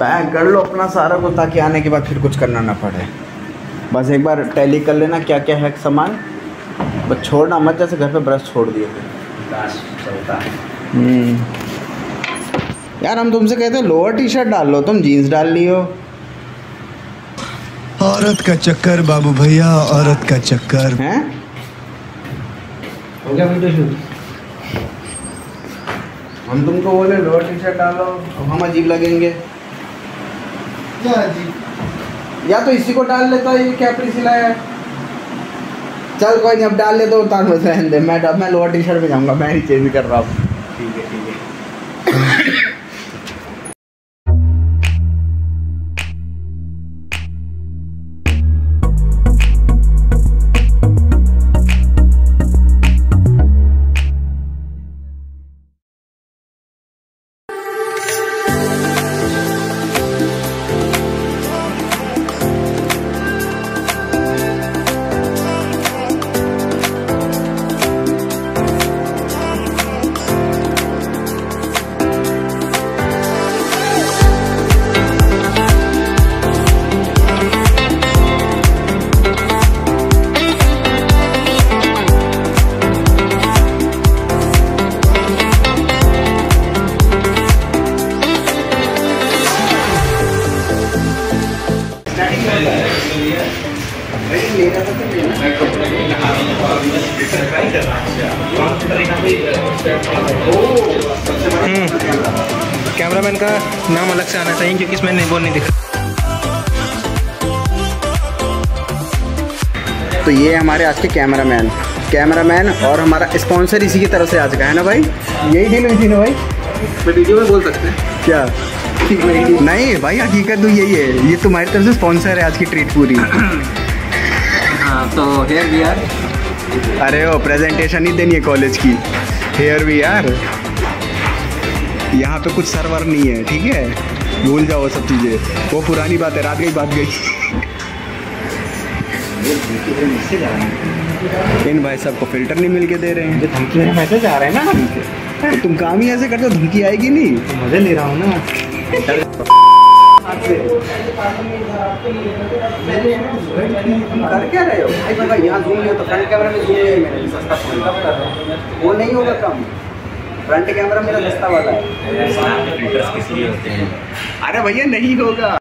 Pack कर लो अपना सारा कुछ, ताकि आने के बाद फिर कुछ करना ना पड़े। बस एक बार टैली कर लेना क्या क्या है सामान, बस छोड़ना मत जैसे घर पे ब्रश छोड़ दिए थे। यार हम तुमसे कहते हैं लोअर टी शर्ट डाल लो, तुम जीन्स डाल ली हो। औरत का चक्कर बाबू भैया, औरत का चक्कर है। हो गया वीडियो शूट, हम तुमको बोले लोअर टी शर्ट डालो, अब हम अजीब लगेंगे क्या? अजीब, या तो इसी को डाल लेता है, ये कैप्री सिलाया है। चल कोई नहीं, अब डाल ले तो उतार में रहने दे। मैं लोअर टी शर्ट में जाऊँगा, मैं ही चेंज कर रहा हूँ। ठीक है ठीक है। कैमरामैन का नाम अलग से आना चाहिए क्योंकि इसमें नहीं बोल नहीं दिखा। तो ये हमारे आज के कैमरामैन और हमारा स्पॉन्सर इसी की तरफ से आज का है ना भाई, यही डील हुई थी ना भाई। वीडियो में बोल सकते हैं क्या? नहीं भाई हकीकत तो यही है, ये तुम्हारी तरफ से स्पॉन्सर है आज की ट्रीट पूरी। हाँ तो हेयर वी आर, अरे वो प्रेजेंटेशन ही देनी है कॉलेज की। हेयर वी आर, यहाँ पे कुछ सर्वर नहीं है, ठीक है भूल जाओ सब चीज़ें, वो पुरानी बात है, रात गई बात गई। इन भाई सबको फिल्टर नहीं मिल के दे रहे हैं, धमकी मेरे मैसेज आ रहे हैं ना हमसे। तुम काम ही ऐसे करते हो, धमकी आएगी नहीं तो मजे ले रहा हूँ ना। कर क्या रहे हो भाई? यहाँ घूम लिया तो फ्रंट कैमरा में घूम लिया, मैंने सस्ता फोन कब कर रहा हूँ, वो नहीं होगा कम। फ्रंट कैमरा मेरा सस्ता वाला है। अरे भैया नहीं होगा।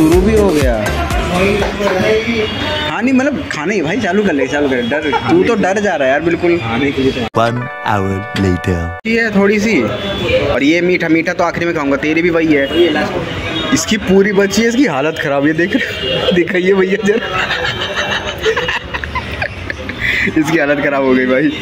शुरू भी हो गया। हाँ नहीं मतलब खाना ही भाई चालू कर ले, चालू कर। डर तू तो डर जा रहा है यार बिल्कुल खाने के लिए। 1 hour later ये थोड़ी सी, और ये मीठा मीठा तो आखिरी में खाऊंगा। तेरी भी वही है, इसकी पूरी बची है, इसकी हालत खराब है। देख दिखाइए भैया जरा, इसकी हालत खराब हो गई भाई।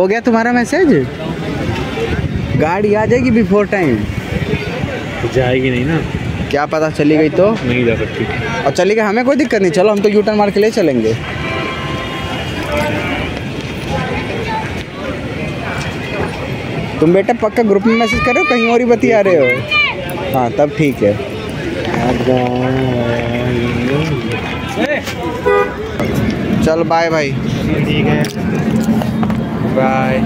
हो गया तुम्हारा मैसेज? गाड़ी आ जाएगी बिफोर टाइम? जाएगी नहीं ना, क्या पता चली गई तो नहीं जा सकती। और चली गई हमें कोई दिक्कत नहीं, चलो हम तो यू टर्न मार के ले चलेंगे। तुम बेटा पक्का ग्रुप में मैसेज कर रहे हो, कहीं और ही बतिया रहे हो? हाँ तब ठीक है। चल बाय भाई, ठीक है बाय,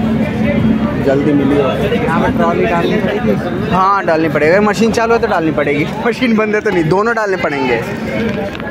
जल्दी मिलियो। ट्रॉली डालनी पड़ेगी? हाँ डालनी पड़ेगा, मशीन चालू है तो डालनी पड़ेगी, मशीन बंद है तो नहीं, दोनों डालने पड़ेंगे।